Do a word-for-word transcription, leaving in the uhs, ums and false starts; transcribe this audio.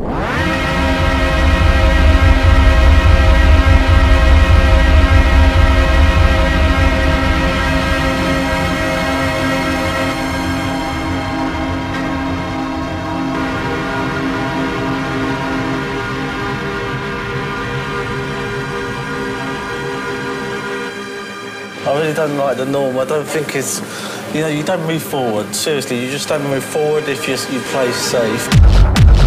I really don't like the norm. I don't think it's, you know, you don't move forward. Seriously, you just don't move forward if you, you play safe.